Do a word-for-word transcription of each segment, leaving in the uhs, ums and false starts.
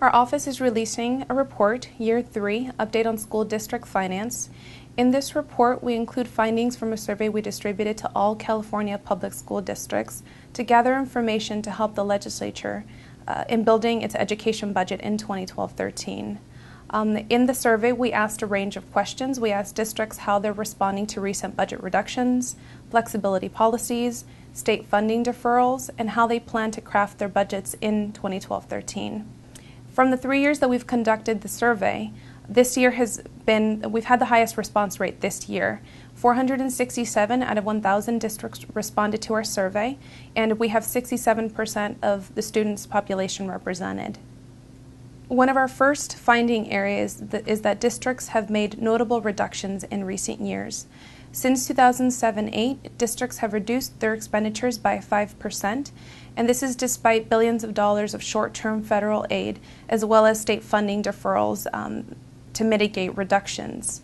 Our office is releasing a report, Year three, Update on School District Finance. In this report, we include findings from a survey we distributed to all California public school districts to gather information to help the legislature uh, in building its education budget in twenty twelve thirteen. Um, in the survey, we asked a range of questions. We asked districts how they're responding to recent budget reductions, flexibility policies, state funding deferrals, and how they plan to craft their budgets in twenty twelve thirteen. From the three years that we've conducted the survey, this year has been, we've had the highest response rate this year. four hundred sixty-seven out of one thousand districts responded to our survey, and we have sixty-seven percent of the students' population represented. One of our first finding areas is that districts have made notable reductions in recent years. Since two thousand seven eight, districts have reduced their expenditures by five percent, and this is despite billions of dollars of short-term federal aid as well as state funding deferrals um, to mitigate reductions.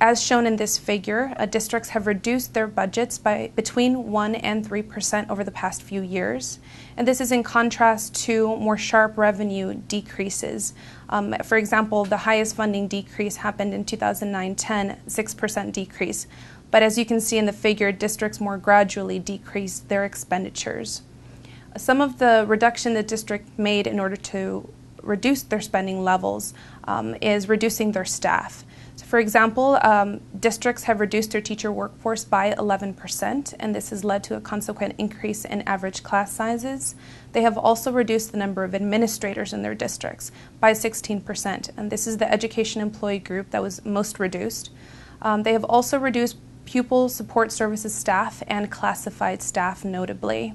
As shown in this figure, uh, districts have reduced their budgets by between one and three percent over the past few years, and this is in contrast to more sharp revenue decreases. Um, for example, the highest funding decrease happened in two thousand nine ten, six percent decrease, but as you can see in the figure, districts more gradually decreased their expenditures. Some of the reduction the district made in order to reduce their spending levels um, is reducing their staff. So for example, um, districts have reduced their teacher workforce by eleven percent, and this has led to a consequent increase in average class sizes. They have also reduced the number of administrators in their districts by sixteen percent, and this is the education employee group that was most reduced. Um, they have also reduced pupil support services staff and classified staff notably.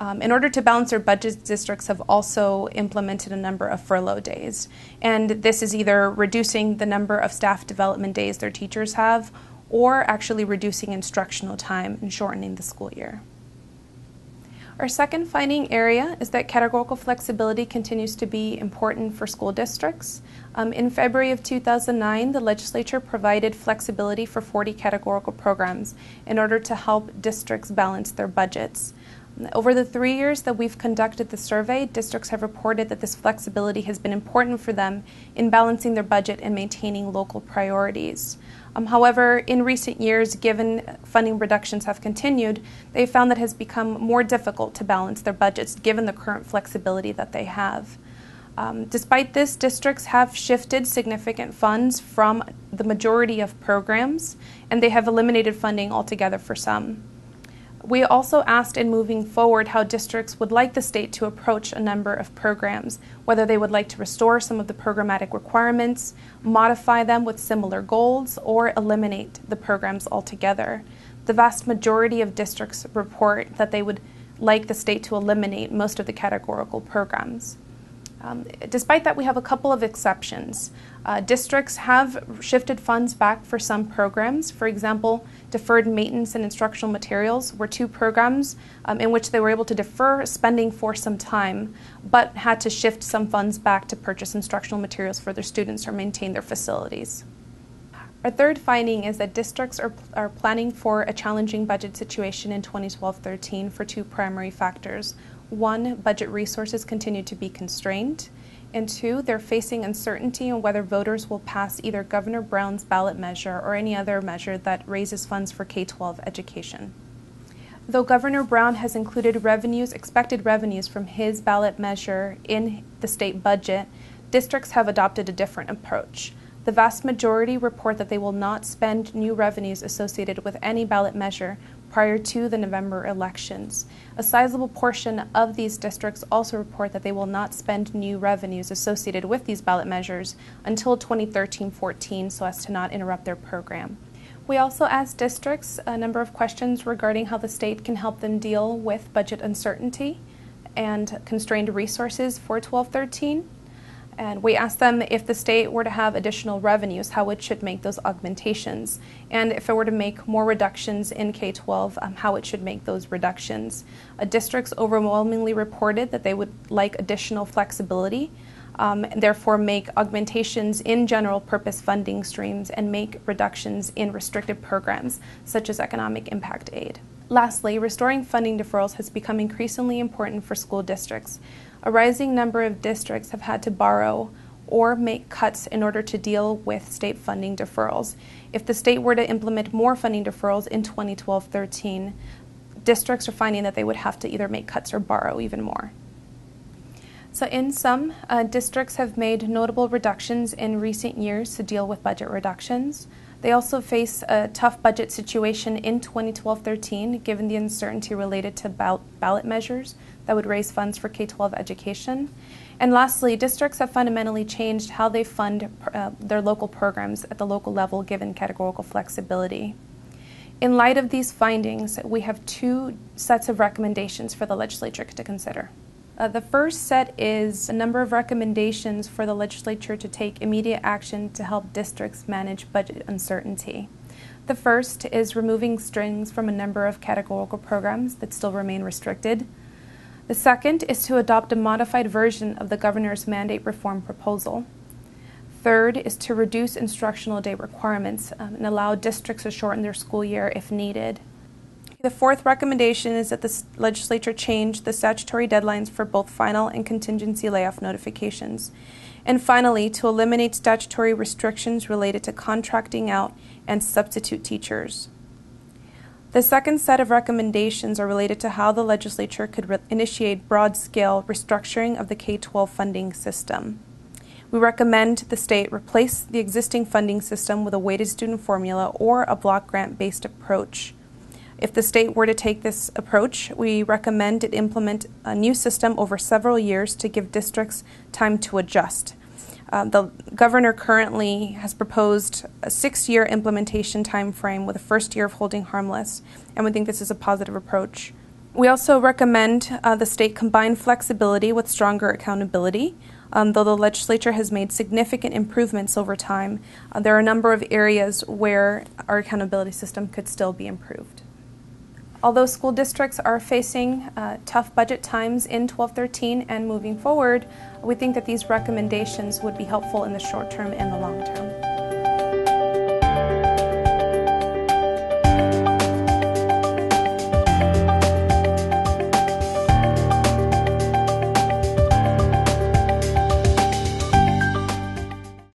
Um, in order to balance their budgets, districts have also implemented a number of furlough days. And this is either reducing the number of staff development days their teachers have or actually reducing instructional time and shortening the school year. Our second finding area is that categorical flexibility continues to be important for school districts. Um, in February of two thousand nine, the legislature provided flexibility for forty categorical programs in order to help districts balance their budgets. Over the three years that we've conducted the survey, districts have reported that this flexibility has been important for them in balancing their budget and maintaining local priorities. Um, however, in recent years, given funding reductions have continued, they found that it has become more difficult to balance their budgets given the current flexibility that they have. Um, despite this, districts have shifted significant funds from the majority of programs, and they have eliminated funding altogether for some. We also asked in moving forward how districts would like the state to approach a number of programs, whether they would like to restore some of the programmatic requirements, modify them with similar goals, or eliminate the programs altogether. The vast majority of districts report that they would like the state to eliminate most of the categorical programs. Um, despite that, we have a couple of exceptions. Uh, districts have shifted funds back for some programs. For example, deferred maintenance and instructional materials were two programs um, in which they were able to defer spending for some time, but had to shift some funds back to purchase instructional materials for their students or maintain their facilities. Our third finding is that districts are, are planning for a challenging budget situation in twenty twelve thirteen for two primary factors. One, budget resources continue to be constrained, and two, they're facing uncertainty on whether voters will pass either Governor Brown's ballot measure or any other measure that raises funds for K twelve education. Though Governor Brown has included revenues, expected revenues from his ballot measure in the state budget, districts have adopted a different approach. The vast majority report that they will not spend new revenues associated with any ballot measure prior to the November elections. A sizable portion of these districts also report that they will not spend new revenues associated with these ballot measures until twenty thirteen fourteen, so as to not interrupt their program. We also asked districts a number of questions regarding how the state can help them deal with budget uncertainty and constrained resources for twelve thirteen. And we asked them if the state were to have additional revenues, how it should make those augmentations, and if it were to make more reductions in K twelve, um, how it should make those reductions. Uh, districts overwhelmingly reported that they would like additional flexibility, um, and therefore make augmentations in general purpose funding streams and make reductions in restricted programs, such as economic impact aid. Lastly, restoring funding deferrals has become increasingly important for school districts. a rising number of districts have had to borrow or make cuts in order to deal with state funding deferrals. If the state were to implement more funding deferrals in twenty twelve thirteen, districts are finding that they would have to either make cuts or borrow even more. So in sum, uh, districts have made notable reductions in recent years to deal with budget reductions. They also face a tough budget situation in twenty twelve thirteen, given the uncertainty related to ballot measures that would raise funds for K twelve education. And lastly, districts have fundamentally changed how they fund uh, their local programs at the local level, given categorical flexibility. In light of these findings, we have two sets of recommendations for the legislature to consider. Uh, the first set is a number of recommendations for the legislature to take immediate action to help districts manage budget uncertainty. The first is removing strings from a number of categorical programs that still remain restricted. The second is to adopt a modified version of the governor's mandate reform proposal. Third is to reduce instructional day requirements um, and allow districts to shorten their school year if needed. The fourth recommendation is that the legislature change the statutory deadlines for both final and contingency layoff notifications. And finally, to eliminate statutory restrictions related to contracting out and substitute teachers. The second set of recommendations are related to how the legislature could initiate broad-scale restructuring of the K twelve funding system. We recommend the state replace the existing funding system with a weighted student formula or a block grant-based approach. If the state were to take this approach, we recommend it implement a new system over several years to give districts time to adjust. Uh, the governor currently has proposed a six-year implementation time frame with a first year of holding harmless, and we think this is a positive approach. We also recommend uh, the state combine flexibility with stronger accountability. Um, though the legislature has made significant improvements over time, uh, there are a number of areas where our accountability system could still be improved. Although school districts are facing uh, tough budget times in twelve thirteen and moving forward, we think that these recommendations would be helpful in the short term and the long term.